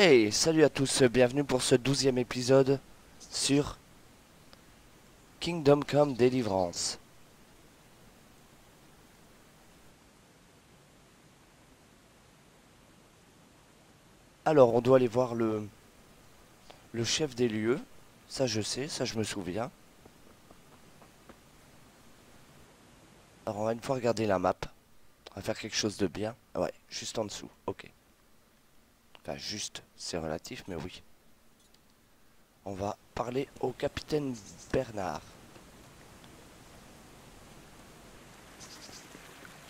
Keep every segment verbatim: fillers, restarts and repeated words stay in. Hey, salut à tous, bienvenue pour ce douzième épisode sur Kingdom Come Deliverance. Alors, on doit aller voir le, le chef des lieux, ça je sais, ça je me souviens. Alors, on va une fois regarder la map, on va faire quelque chose de bien. Ah ouais, juste en dessous, ok. Enfin, juste, c'est relatif, mais oui. On va parler au capitaine Bernard.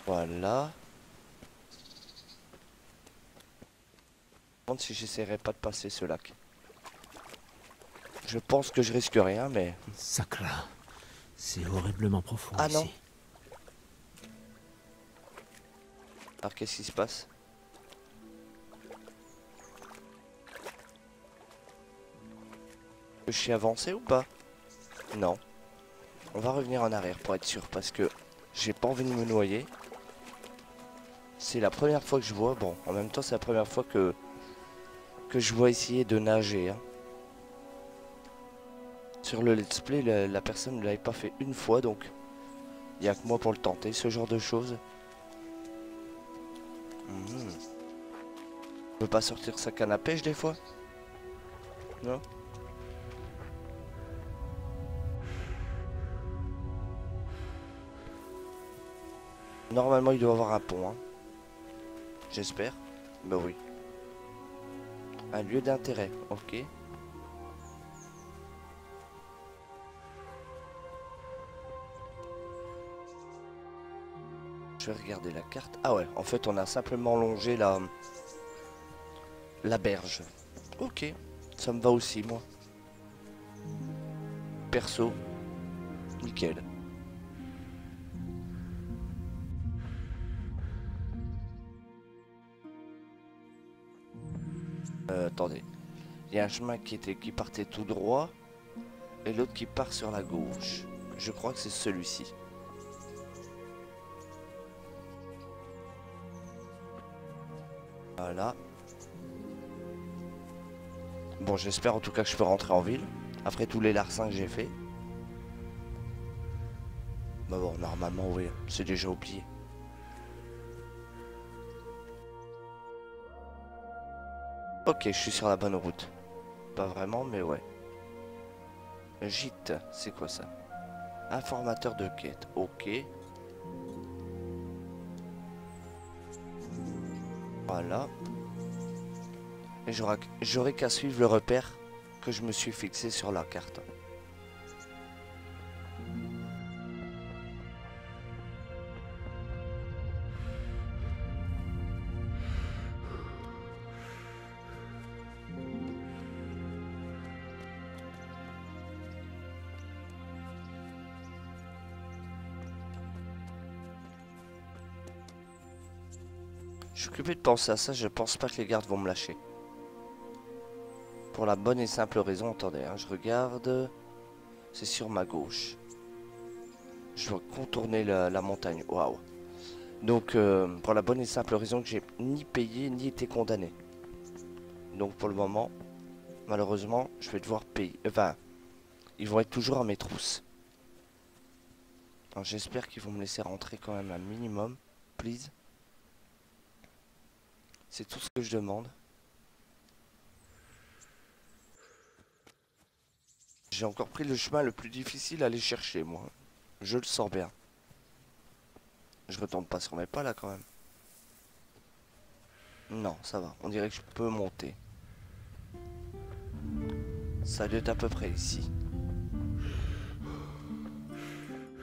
Voilà. Je me demande si j'essaierai pas de passer ce lac. Je pense que je risque rien, mais... Sacra, c'est horriblement profond ah, ici. Ah non. Alors, qu'est-ce qui se passe? Je suis avancé ou pas? Non. On va revenir en arrière pour être sûr parce que j'ai pas envie de me noyer. C'est la première fois que je vois. Bon, en même temps, c'est la première fois que que je vois essayer de nager. Hein. Sur le let's play, la, la personne ne l'avait pas fait une fois, donc il n'y a que moi pour le tenter, ce genre de choses. Mmh. On peut pas sortir sa canne à pêche des fois? Non? Normalement, il doit avoir un pont, hein. J'espère. Bah oui. Un lieu d'intérêt, ok. Je vais regarder la carte. Ah ouais, en fait, on a simplement longé la... la berge. Ok, ça me va aussi, moi. Perso, nickel. Euh, attendez, il y a un chemin qui, était, qui partait tout droit et l'autre qui part sur la gauche. Je crois que c'est celui-ci. Voilà. Bon, j'espère en tout cas que je peux rentrer en ville après tous les larcins que j'ai fait. Bah bon, normalement oui, c'est déjà oublié. Ok, je suis sur la bonne route. Pas vraiment, mais ouais. Gîte, c'est quoi ça? Informateur de quête, ok. Voilà. Et j'aurais qu'à suivre le repère que je me suis fixé sur la carte. Je suis occupé de penser à ça, je pense pas que les gardes vont me lâcher. Pour la bonne et simple raison, attendez, hein, je regarde... C'est sur ma gauche. Je dois contourner la, la montagne, waouh. Donc, euh, pour la bonne et simple raison que j'ai ni payé, ni été condamné. Donc pour le moment, malheureusement, je vais devoir payer. Enfin, ils vont être toujours à mes trousses. J'espère qu'ils vont me laisser rentrer quand même un minimum, please. C'est tout ce que je demande. J'ai encore pris le chemin le plus difficile à aller chercher, moi. Je le sens bien. Je retombe pas sur mes pas, là, quand même. Non, ça va. On dirait que je peux monter. Ça doit être à peu près ici.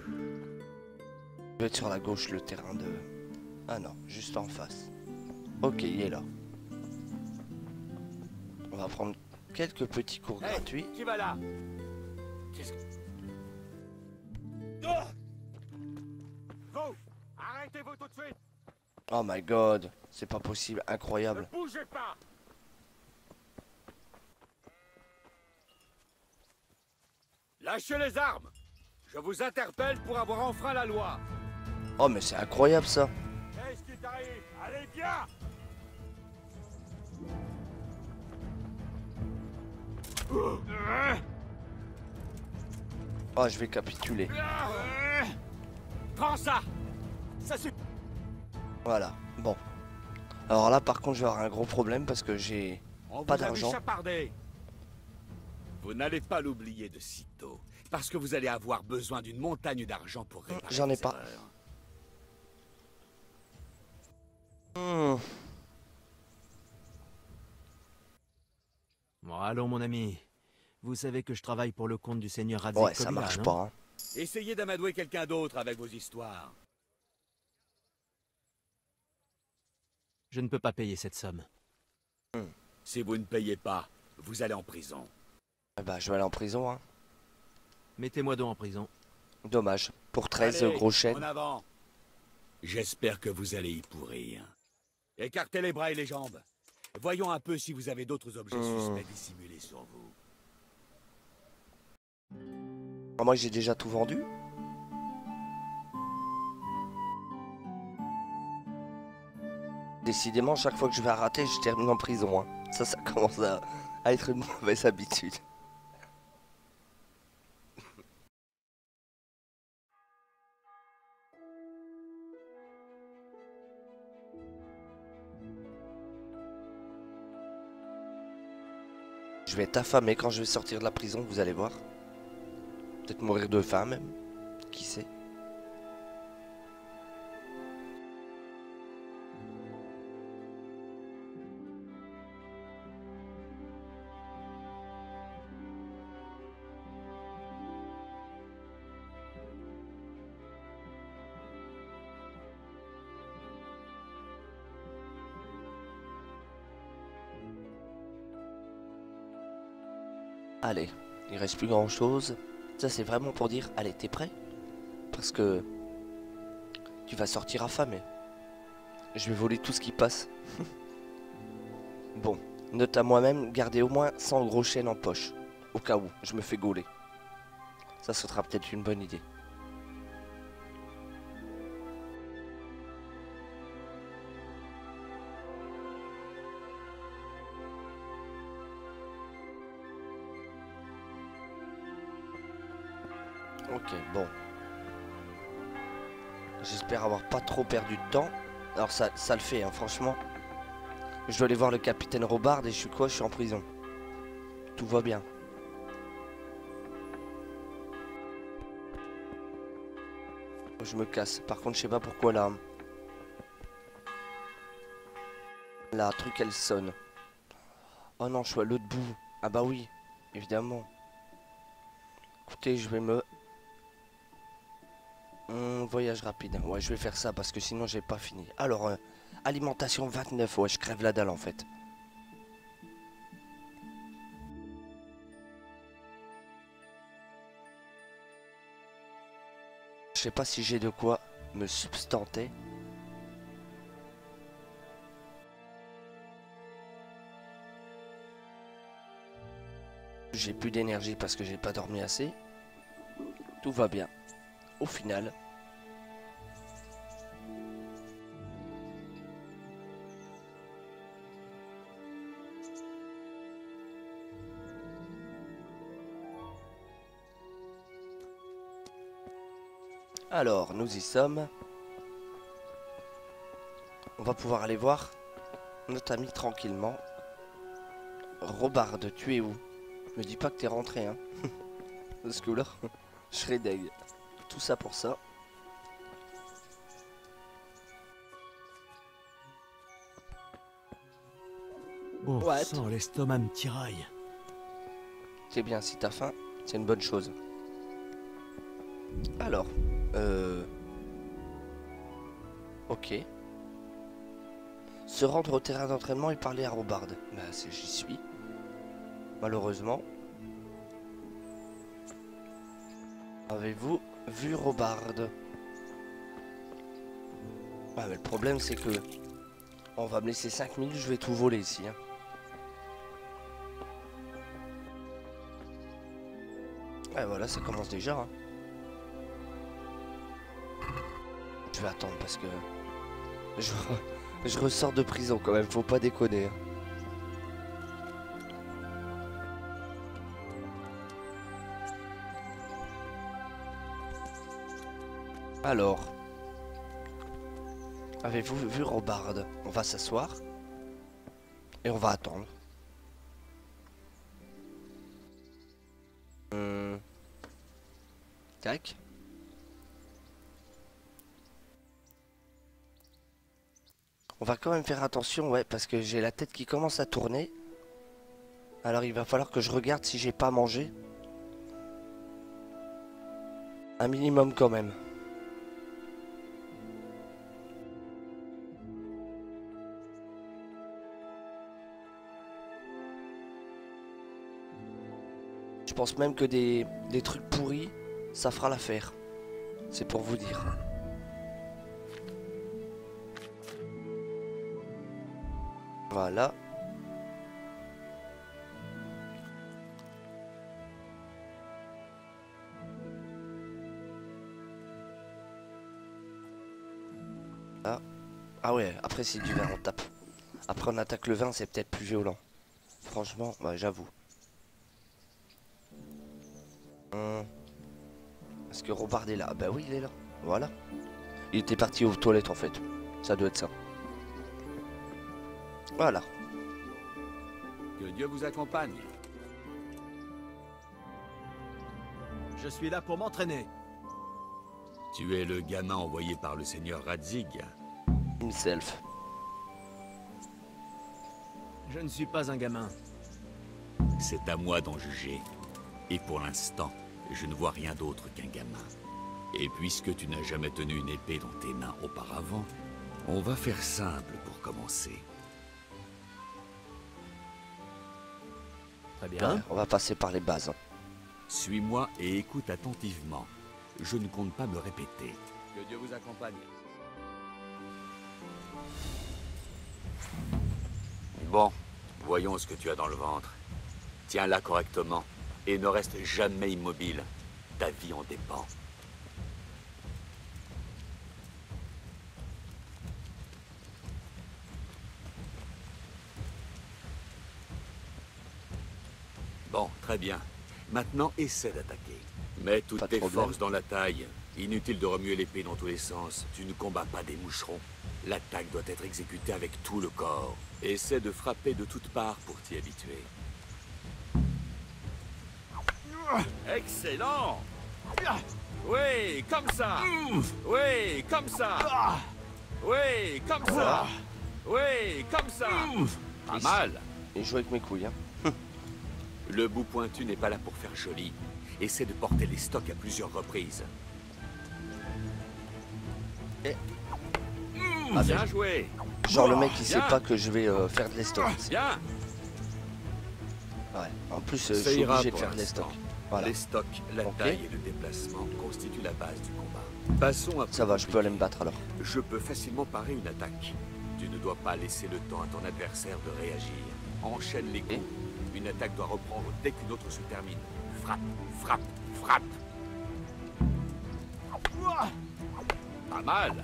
Je vais être sur la gauche, le terrain de... Ah non, juste en face. Ok, il est là. On va prendre quelques petits cours hey, gratuits. Qui va là? Qu'est-ce que... Oh, vous, arrêtez-vous tout de suite. Oh my god, c'est pas possible, incroyable. Ne bougez pas. Lâchez les armes. Je vous interpelle pour avoir enfreint la loi. Oh mais c'est incroyable ça. Qu'est-ce qui t'arrive? Allez bien. Ah, je vais capituler. Prends ça. Ça suffit. Voilà, bon. Alors là, par contre, je vais avoir un gros problème parce que j'ai pas d'argent. Vous n'allez pas l'oublier de sitôt, parce que vous allez avoir besoin d'une montagne d'argent pour réparer. J'en ai pas. Mmh. Bon, allons, mon ami. Vous savez que je travaille pour le compte du seigneur Radzikoliath. Ouais, ça marche pas. Hein. Essayez d'amadouer quelqu'un d'autre avec vos histoires. Je ne peux pas payer cette somme. Mmh. Si vous ne payez pas, vous allez en prison. Bah, je vais aller en prison, hein. Mettez-moi donc en prison. Dommage. Pour treize allez, gros chênes. En avant. J'espère que vous allez y pourrir. Écartez les bras et les jambes. Voyons un peu si vous avez d'autres objets mmh. suspects dissimulés sur vous. Ah, moi, j'ai déjà tout vendu. Décidément, chaque fois que je vais rater, je termine en prison, hein. Ça, ça commence à, à être une mauvaise habitude. Je vais être affamé quand je vais sortir de la prison, vous allez voir. Peut-être mourir de faim même, qui sait. Allez, il reste plus grand chose. Ça c'est vraiment pour dire, allez, t'es prêt? Parce que tu vas sortir affamé. Je vais voler tout ce qui passe. Bon, note à moi-même, garder au moins cent gros chênes en poche. Au cas où, je me fais gauler. Ça, ce sera peut-être une bonne idée. Ok, bon. J'espère avoir pas trop perdu de temps. Alors ça, ça le fait, hein, franchement. Je dois aller voir le capitaine Robard et je suis quoi? Je suis en prison. Tout va bien. Je me casse. Par contre, je sais pas pourquoi là... La truc, elle sonne. Oh non, je suis à l'autre bout. Ah bah oui, évidemment. Écoutez, je vais me... Hum, voyage rapide, ouais je vais faire ça parce que sinon j'ai pas fini. Alors, euh, alimentation vingt-neuf, ouais je crève la dalle en fait. Je sais pas si j'ai de quoi me substanter. J'ai plus d'énergie parce que j'ai pas dormi assez. Tout va bien. Au final, alors nous y sommes. On va pouvoir aller voir notre ami tranquillement. Robard, tu es où? Me dis pas que t'es rentré, hein. Parce que là, je serais deg. Tout ça pour ça. Bon sang, l'estomac me tiraille. C'est bien, si t'as faim, c'est une bonne chose. Alors, euh... ok. Se rendre au terrain d'entraînement et parler à Robard. Bah, j'y suis. Malheureusement. Avez-vous vu Robard? Ah mais le problème c'est que on va me laisser cinq minutes, je vais tout voler ici hein. Et voilà, ça commence déjà hein. Je vais attendre parce que je, je ressors de prison quand même, faut pas déconner hein. Alors, avez-vous vu Robard? On va s'asseoir et on va attendre. Euh... Tac. On va quand même faire attention, ouais, parce que j'ai la tête qui commence à tourner. Alors il va falloir que je regarde si j'ai pas mangé. Un minimum quand même. Je pense même que des, des trucs pourris, ça fera l'affaire. C'est pour vous dire. Voilà. Ah. Ah ouais, après c'est du vin, on tape. Après on attaque le vin, c'est peut-être plus violent. Franchement, bah, j'avoue. Hum. Est-ce que Robard est là? Bah oui, il est là. Voilà. Il était parti aux toilettes en fait. Ça doit être ça. Voilà. Que Dieu vous accompagne. Je suis là pour m'entraîner. Tu es le gamin envoyé par le seigneur Radzig. Himself. Je ne suis pas un gamin. C'est à moi d'en juger. Et pour l'instant, je ne vois rien d'autre qu'un gamin. Et puisque tu n'as jamais tenu une épée dans tes mains auparavant, on va faire simple pour commencer. Très bien. Ouais, on va passer par les bases. Suis-moi et écoute attentivement. Je ne compte pas me répéter. Que Dieu vous accompagne. Bon, voyons ce que tu as dans le ventre. Tiens-la correctement et ne reste jamais immobile. Ta vie en dépend. Bon, très bien. Maintenant, essaie d'attaquer. Mets toutes tes forces dans la taille. Inutile de remuer l'épée dans tous les sens. Tu ne combats pas des moucherons. L'attaque doit être exécutée avec tout le corps. Essaie de frapper de toutes parts pour t'y habituer. Excellent! Oui, comme ça! Oui, comme ça! Oui, comme ça! Oui, comme ça! Pas mal! Et jouer avec mes couilles, hein. Le bout pointu n'est pas là pour faire joli. Essaie de porter les stocks à plusieurs reprises. Et... Ah, bien joué. Genre le mec il bien. Sait pas que je vais euh, faire de les stocks. Bien. Ouais. En plus, euh, je suis obligé de faire de les stocks. Voilà. Les stocks, la okay. taille et le déplacement constituent la base du combat. Passons à... Ça va, je peux aller me battre alors. Je peux facilement parer une attaque. Tu ne dois pas laisser le temps à ton adversaire de réagir. Enchaîne les coups. Et... Une attaque doit reprendre dès qu'une autre se termine. Frappe, frappe, frappe. Pas mal.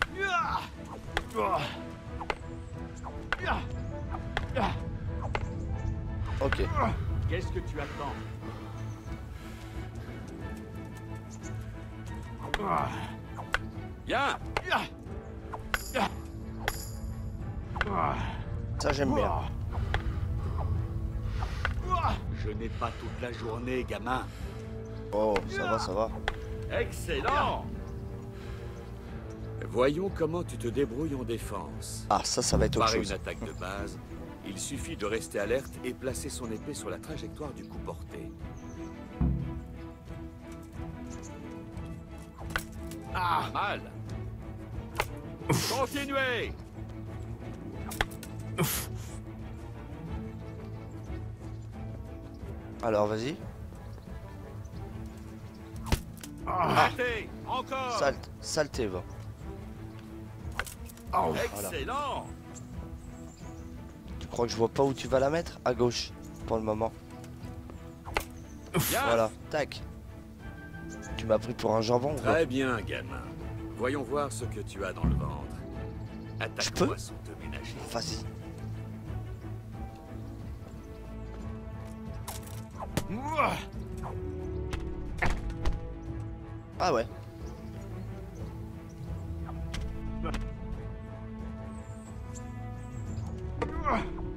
Ok. Qu'est-ce que tu attends? Bien. Ça j'aime bien. Je n'ai pas toute la journée, gamin. Oh, ça va, ça va. Excellent. Voyons comment tu te débrouilles en défense. Ah, ça, ça va être autre chose. Par une attaque de base, il suffit de rester alerte et placer son épée sur la trajectoire du coup porté. Ah, mal. Continuez. Alors, vas-y. Ah. Encore. Salte, saleté, va. Oh, excellent. Voilà. Tu crois que je vois pas où tu vas la mettre? À gauche, pour le moment. Yes. Voilà, tac. Tu m'as pris pour un jambon. Très bien, gamin. Voyons voir ce que tu as dans le ventre. Attaque-toi sans te ménager. Vas-y. Ah ouais.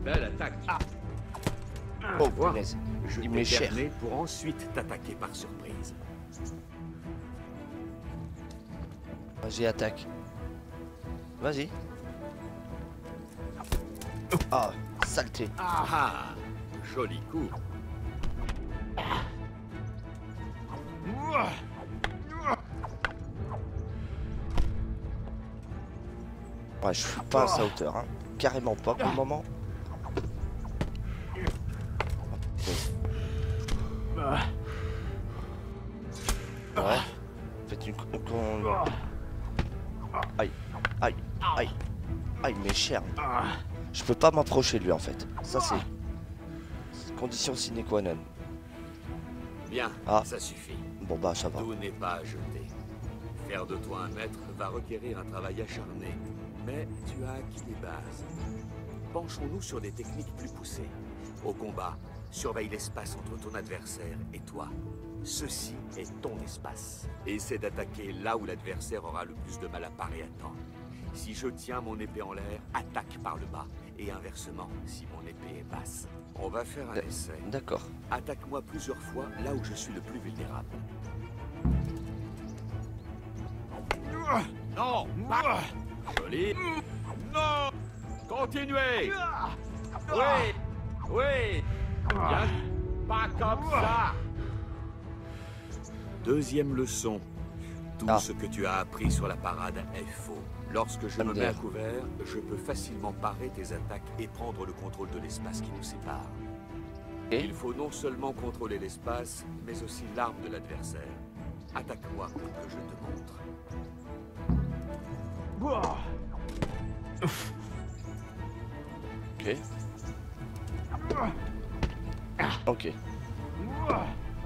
Belle attaque. Ah. Oh, wow. Je t'ai cerné pour ensuite t'attaquer par surprise. Vas-y, attaque. Vas-y. Ah, saleté. Ah, ah. Joli coup. Ouais, je suis pas à sa hauteur, hein. Carrément pas pour le moment. Ouais, faites une con. Aïe, aïe, aïe, aïe, mais cher. Je peux pas m'approcher de lui en fait. Ça c'est condition sine qua non. Bien, ah. Ça suffit. Bon bah ça va. Tout n'est pas à jeter. Faire de toi un maître va requérir un travail acharné. Mais tu as acquis des bases. Penchons-nous sur des techniques plus poussées. Au combat, surveille l'espace entre ton adversaire et toi. Ceci est ton espace. Essaie d'attaquer là où l'adversaire aura le plus de mal à parer à temps. Si je tiens mon épée en l'air, attaque par le bas. Et inversement, si mon épée est basse. On va faire un essai. D'accord. Attaque-moi plusieurs fois là où je suis le plus vulnérable. Non, pas. Joli. Non. Continuez. Oui. Oui. Bien. Pas comme ça. Deuxième leçon. Tout ah. ce que tu as appris sur la parade est faux. Lorsque je me mets à couvert, je peux facilement parer tes attaques et prendre le contrôle de l'espace qui nous sépare. Et il faut non seulement contrôler l'espace, mais aussi l'arme de l'adversaire. Attaque-moi pour que je te montre. Ok. Ok.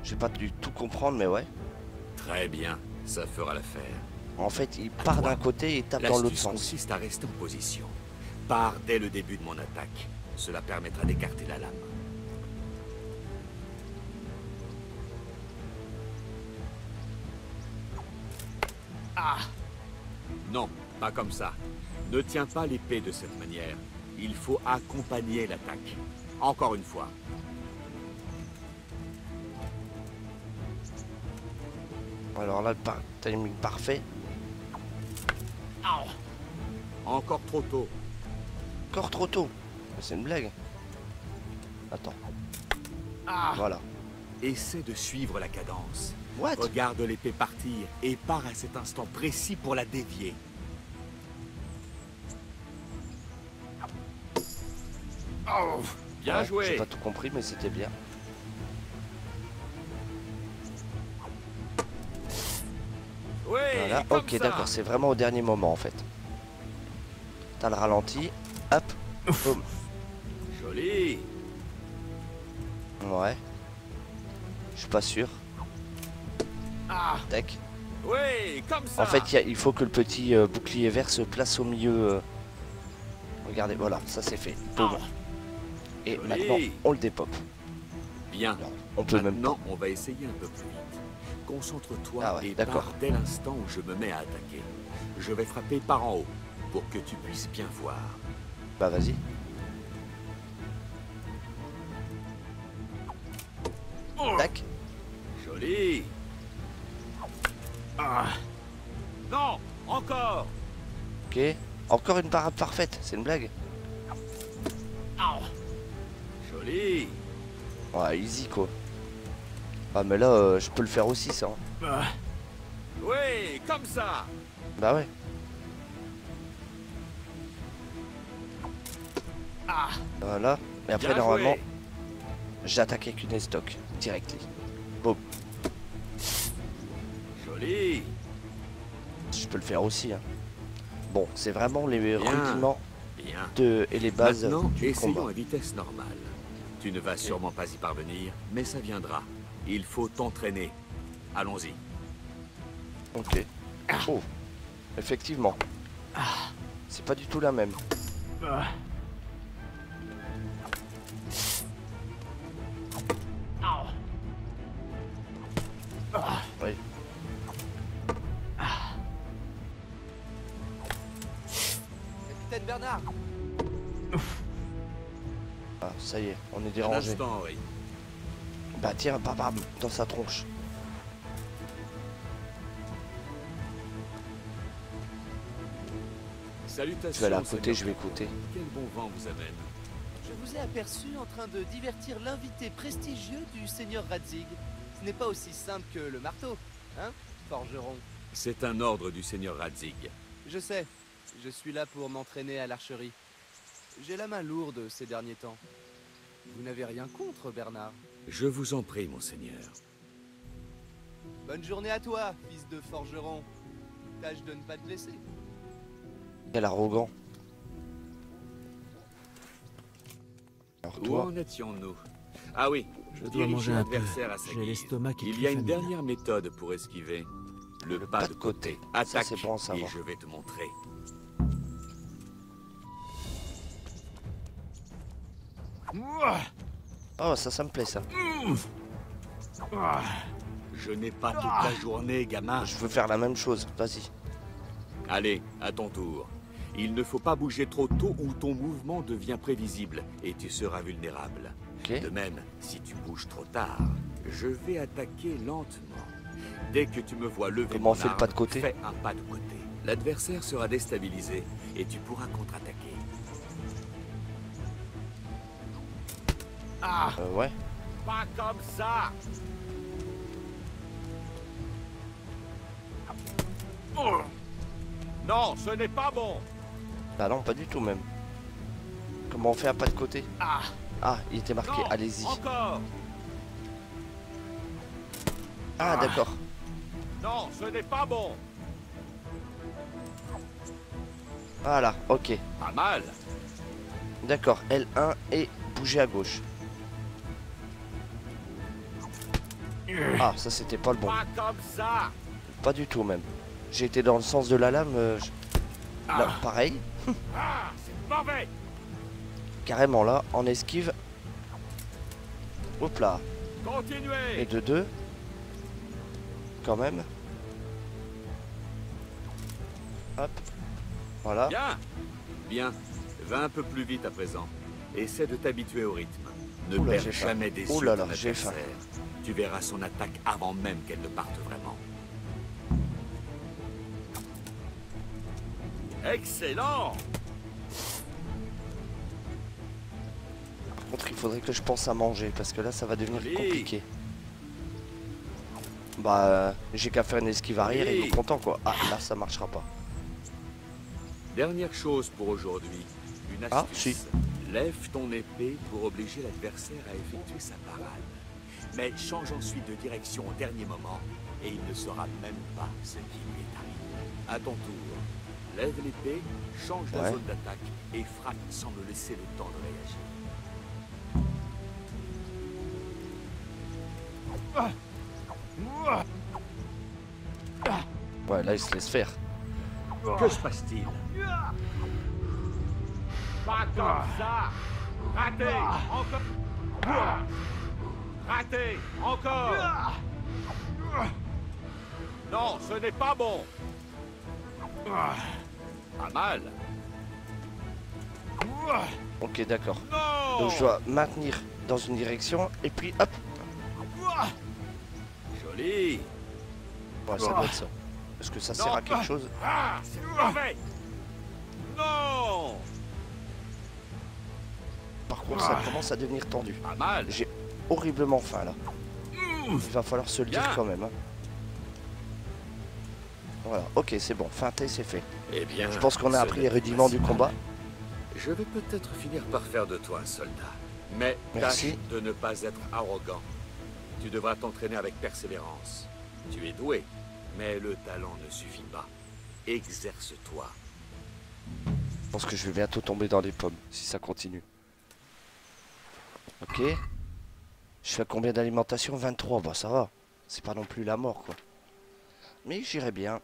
J'ai pas dû tout comprendre, mais ouais. Très bien, ça fera l'affaire. En fait, il part d'un côté et tape dans l'autre sens. L'astuce consiste à rester en position. Pars dès le début de mon attaque. Cela permettra d'écarter la lame. Ah! Non, pas comme ça. Ne tiens pas l'épée de cette manière. Il faut accompagner l'attaque. Encore une fois. Alors là, le timing parfait. Encore trop tôt. Encore trop tôt. C'est une blague. Attends. Ah. Voilà. Essaie de suivre la cadence. What? Regarde l'épée partir et pars à cet instant précis pour la dévier. Oh. Bien ouais, joué. J'ai pas tout compris, mais c'était bien. Oui, voilà. Ok, d'accord. C'est vraiment au dernier moment en fait. T'as le ralenti, hop, boum. Joli. Ouais. Je suis pas sûr. Ah. Tac. Oui, comme ça. En fait, y a, il faut que le petit euh, bouclier vert se place au milieu. Euh... Regardez, voilà, ça c'est fait. Boum. Ah. Et joli. Maintenant, on le dépope. Bien. Non, on peut maintenant, même. Non, on va essayer un peu plus vite. Concentre-toi ah ouais, et pars dès l'instant où je me mets à attaquer. Je vais frapper par en haut. Pour que tu puisses bien voir. Bah vas-y. Oh. Tac. Joli. Ah. Non, encore. Ok. Encore une parade parfaite. C'est une blague. Oh. Joli. Ouais, easy quoi. Ah mais là, euh, je peux le faire aussi ça. Bah. Oui, comme ça. Bah ouais. Voilà, et après normalement j'attaque avec une estoc directement. Boum. Joli. Je peux le faire aussi hein. Bon, c'est vraiment les rudiments de et les bases maintenant, du essayons combat. À vitesse normale. Tu ne vas okay. sûrement pas y parvenir, mais ça viendra. Il faut t'entraîner. Allons-y. Ok. Oh. Effectivement. C'est pas du tout la même. faites, Bernard? Ah, ça y est, on est dérangé. Un instant, oui. Bah tiens, un barbare dans sa tronche. Salutations, je vais aller à côté, je vais écouter. Quel bon vent vous amène. Je vous ai aperçu en train de divertir l'invité prestigieux du seigneur Radzig. Ce n'est pas aussi simple que le marteau, hein, forgeron? C'est un ordre du seigneur Radzig. Je sais, je suis là pour m'entraîner à l'archerie. J'ai la main lourde ces derniers temps. Vous n'avez rien contre, Bernard? Je vous en prie, monseigneur. Bonne journée à toi, fils de forgeron. Tâche de ne pas te blesser. Quel arrogant. Alors toi... Où en étions-nous? Ah oui, je, je dois manger un peu. J'ai l'estomac qui... Il y a une familial. dernière méthode pour esquiver. Le, le pas, pas de côté. côté. Attaque, ça, bon, ça et va. je vais te montrer. Oh, ça, ça me plaît, ça. Je n'ai pas toute la journée, gamin. Je veux faire la même chose, vas-y. Allez, à ton tour. Il ne faut pas bouger trop tôt ou ton mouvement devient prévisible et tu seras vulnérable. Okay. De même, si tu bouges trop tard, je vais attaquer lentement. Dès que tu me vois lever Comment mon arme, fais, le pas de côté fais un pas de côté. L'adversaire sera déstabilisé et tu pourras contre-attaquer. Ah euh, ouais. Pas comme ça. Oh. Non, ce n'est pas bon. Bah non, pas du tout même. Comment on fait un pas de côté? Ah, ah, il était marqué, allez-y. Encore. Ah, ah. d'accord. Non, ce n'est pas bon. Voilà, ok. Pas mal. D'accord, L un et bouger à gauche. Ah, ça c'était pas le bon. Pas comme ça. Pas du tout même. J'ai été dans le sens de la lame. Euh, là, ah. Pareil. Ah, c'est mauvais. Carrément là, en esquive. Hop là. Continuez. Et de deux. Quand même. Hop. Voilà. Bien. Bien. Va un peu plus vite à présent. Essaie de t'habituer au rythme. Ne Oula, perds jamais des yeux de l'adversaire. Tu verras son attaque avant même qu'elle ne parte vraiment. Excellent! Par contre, il faudrait que je pense à manger, parce que là, ça va devenir oui. compliqué. Bah, euh, j'ai qu'à faire une esquive arrière oui. et il est content, quoi. Ah, là, ça marchera pas. Dernière chose pour aujourd'hui. Une astuce. Ah, si. Lève ton épée pour obliger l'adversaire à effectuer sa parade. Mais change ensuite de direction au dernier moment, et il ne saura même pas ce qui lui est arrivé. À ton tour, lève l'épée, change ouais. la zone d'attaque, et frappe sans me laisser le temps de réagir. Ouais, là il se laisse faire. Que se passe-t-il? Pas comme ça. Raté. Encore. Raté. Encore. Non, ce n'est pas bon. Pas mal. Ok, d'accord. Donc je dois maintenir dans une direction et puis hop. Joli. Ouais, ça doit être ça. Est-ce que ça sert non. à quelque chose? Ah, c'est mauvais. Non. Par contre, ça commence à devenir tendu. J'ai horriblement faim là. Il va falloir se le dire quand même. Hein. Voilà, ok, c'est bon. Feinté, c'est fait. Eh bien, je pense qu'on a appris les rudiments du combat. Je vais peut-être finir par faire de toi un soldat. Mais Merci. tâche de ne pas être arrogant. Tu devras t'entraîner avec persévérance. Tu es doué, mais le talent ne suffit pas. Exerce-toi. Je pense que je vais bientôt tomber dans les pommes si ça continue. Ok. Je fais combien d'alimentation? vingt-trois, bah ça va. C'est pas non plus la mort quoi. Mais j'irais bien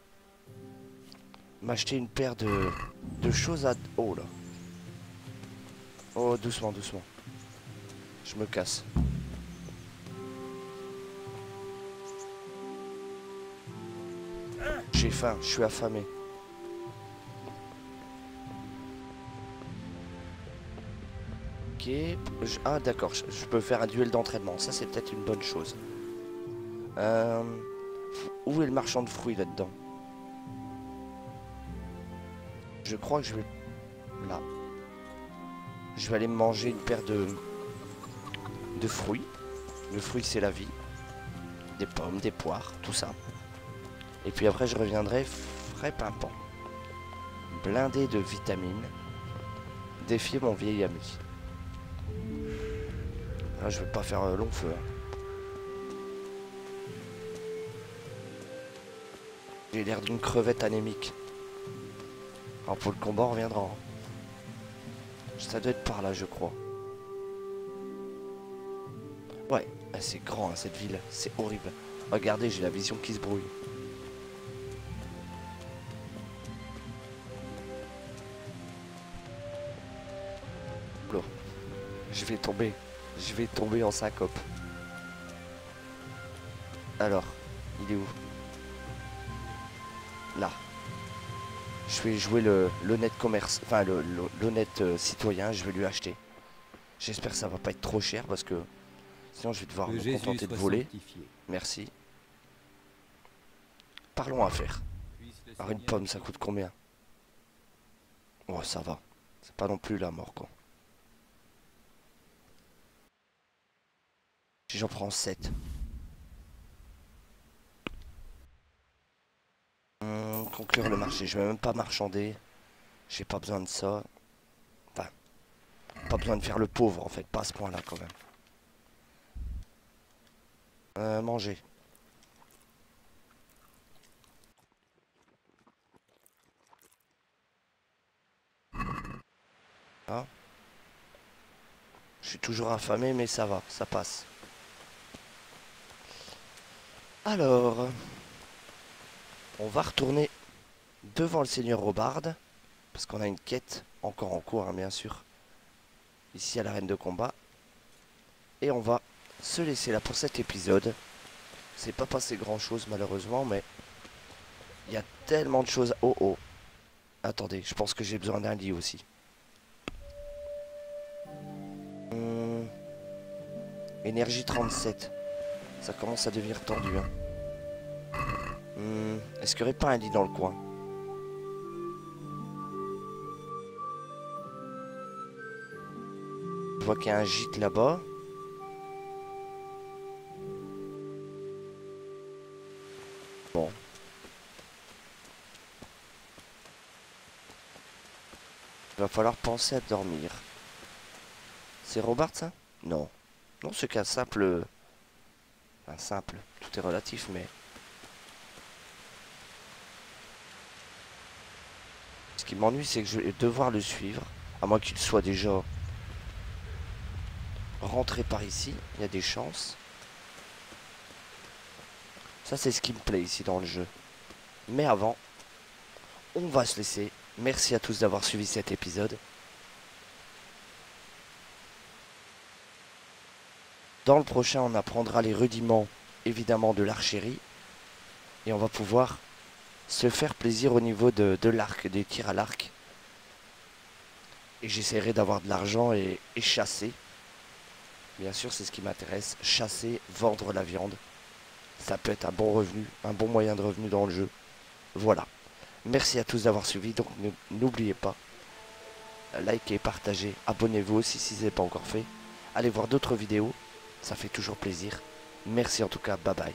m'acheter une paire de, de choses à... Oh là. Oh doucement, doucement. Je me casse. J'ai faim, je suis affamé. Ok. Je, ah d'accord, je, je peux faire un duel d'entraînement. Ça c'est peut-être une bonne chose. Euh, où est le marchand de fruits là-dedans? Je crois que je vais... Là. Je vais aller manger une paire de... De fruits. Le fruit c'est la vie. Des pommes, des poires, tout ça. Et puis après je reviendrai frais pimpant. Blindé de vitamines. Défier mon vieil ami. Là, je vais pas faire euh, long feu. Hein. J'ai l'air d'une crevette anémique. Alors pour le combat on reviendra. Hein. Ça doit être par là je crois. Ouais, c'est grand hein, cette ville, c'est horrible. Regardez, j'ai la vision qui se brouille. Je vais tomber, je vais tomber en syncope. Alors, il est où? Là. Je vais jouer l'honnête commerce, enfin l'honnête euh, citoyen, je vais lui acheter. J'espère que ça va pas être trop cher parce que sinon je vais devoir me contenter de voler. Merci. Parlons affaires. Alors une pomme ça coûte combien? Oh ça va, c'est pas non plus la mort quoi. J'en prends sept. Hum, conclure le marché. Je vais même pas marchander. J'ai pas besoin de ça. Enfin, pas besoin de faire le pauvre en fait. Pas à ce point-là quand même. Euh, manger. Ah. Je suis toujours affamé, mais ça va, ça passe. Alors, on va retourner devant le seigneur Robard, parce qu'on a une quête encore en cours, hein, bien sûr, ici à l'arène de combat. Et on va se laisser là pour cet épisode. C'est pas passé grand chose malheureusement, mais il y a tellement de choses. Oh oh, attendez, je pense que j'ai besoin d'un lit aussi. Hum, énergie trente-sept. Ça commence à devenir tendu. Hein. Hmm, est-ce qu'il n'y aurait pas un lit dans le coin? Je vois qu'il y a un gîte là-bas. Bon. Il va falloir penser à dormir. C'est Robard ça? Non. Non, c'est qu'un simple... Enfin, simple, tout est relatif, mais... Ce qui m'ennuie, c'est que je vais devoir le suivre, à moins qu'il soit déjà rentré par ici, il y a des chances. Ça, c'est ce qui me plaît ici dans le jeu. Mais avant, on va se laisser. Merci à tous d'avoir suivi cet épisode. Dans le prochain, on apprendra les rudiments, évidemment, de l'archerie. Et on va pouvoir se faire plaisir au niveau de, de l'arc, des tirs à l'arc. Et j'essaierai d'avoir de l'argent et, et chasser. Bien sûr, c'est ce qui m'intéresse. Chasser, vendre la viande. Ça peut être un bon revenu, un bon moyen de revenu dans le jeu. Voilà. Merci à tous d'avoir suivi. Donc, n'oubliez pas, likez, partagez, abonnez-vous aussi si ce n'est pas encore fait. Allez voir d'autres vidéos. Ça fait toujours plaisir. Merci en tout cas, bye bye.